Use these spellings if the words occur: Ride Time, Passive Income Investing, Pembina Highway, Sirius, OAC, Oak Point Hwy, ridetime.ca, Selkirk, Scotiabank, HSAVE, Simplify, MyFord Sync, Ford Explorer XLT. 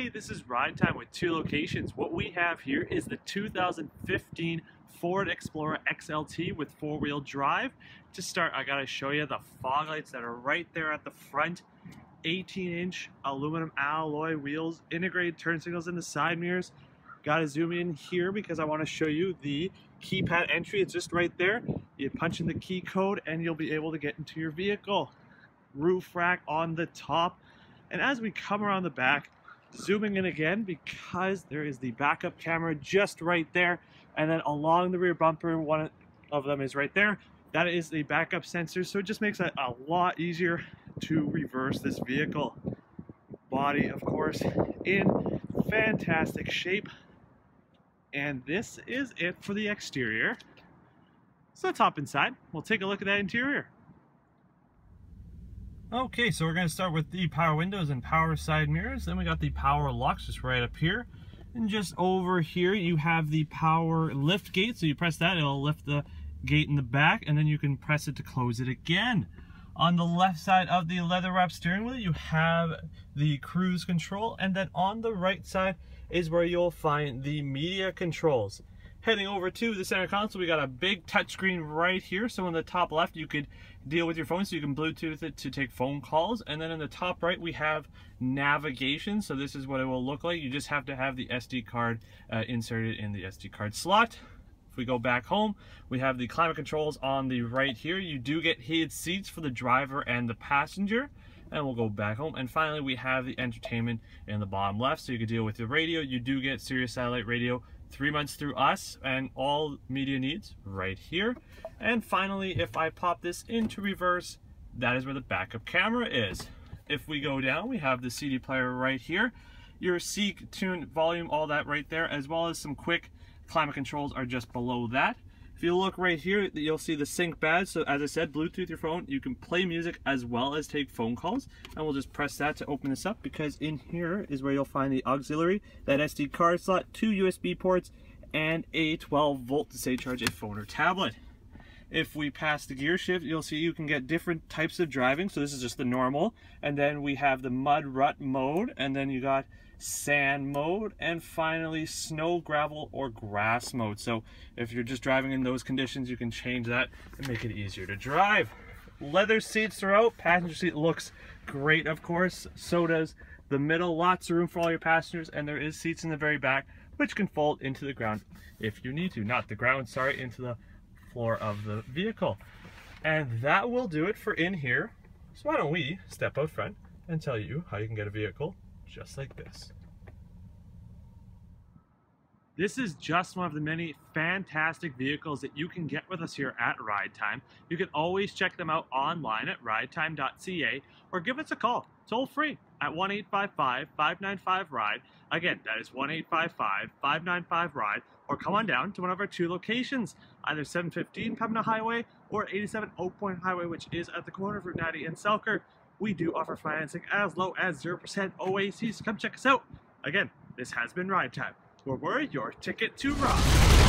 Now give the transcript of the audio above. Hey, this is Ride Time with two locations. What we have here is the 2015 Ford Explorer XLT with four-wheel drive. To start, I gotta show you the fog lights that are right there at the front. 18-inch aluminum alloy wheels, integrated turn signals in the side mirrors. Gotta zoom in here because I want to show you the keypad entry. It's just right there. You punch in the key code and you'll be able to get into your vehicle. Roof rack on the top. And as we come around the back, zooming in again because there is the backup camera just right there, and then along the rear bumper, one of them is right there. That is the backup sensor, so it just makes it a lot easier to reverse this vehicle. Body, of course, in fantastic shape. And this is it for the exterior. So let's hop inside. We'll take a look at that interior. Okay, so we're going to start with the power windows and power side mirrors. Then we got the power locks just right up here. And just over here, you have the power lift gate. So you press that, it'll lift the gate in the back, and then you can press it to close it again. On the left side of the leather wrap steering wheel, you have the cruise control. And then on the right side is where you'll find the media controls. Heading over to the center console, we got a big touchscreen right here. So in the top left, you could deal with your phone, so you can Bluetooth it to take phone calls. And then in the top right, we have navigation. So this is what it will look like. You just have to have the SD card inserted in the SD card slot. If we go back home, we have the climate controls on the right here. You do get heated seats for the driver and the passenger. And we'll go back home. And finally, we have the entertainment in the bottom left. So you can deal with your radio. You do get Sirius satellite radio, 3 months through us, and all media needs right here. And finally, if I pop this into reverse, that is where the backup camera is. If we go down, we have the CD player right here, your seek, tune, volume, all that right there, as well as some quick climate controls are just below that. If you look right here, you'll see the sync badge. So as I said, Bluetooth your phone, you can play music as well as take phone calls. And we'll just press that to open this up, because in here is where you'll find the auxiliary, that SD card slot, two USB ports, and a 12 volt to say charge a phone or tablet. If we pass the gear shift, you'll see you can get different types of driving. So this is just the normal. And then we have the mud rut mode, and then you got sand mode, and finally snow, gravel, or grass mode. So if you're just driving in those conditions, you can change that and make it easier to drive. Leather seats throughout. Passenger seat looks great, of course. So does the middle. Lots of room for all your passengers, and there is seats in the very back which can fold into the ground if you need to. Not the ground, sorry, into the floor of the vehicle. And that will do it for in here. So why don't we step out front and tell you how you can get a vehicle just like this. This is just one of the many fantastic vehicles that you can get with us here at Ride Time. You can always check them out online at ridetime.ca or give us a call toll free at 1-855-595-RIDE. Again, that is 1-855-595-RIDE, or come on down to one of our two locations, either 715 Pembina Highway or 87 Oak Point Highway, which is at the corner of Route 90 and Selkirk. We do offer financing as low as 0% OAC, so come check us out. Again, this has been Ride Time, where we're your ticket to ride.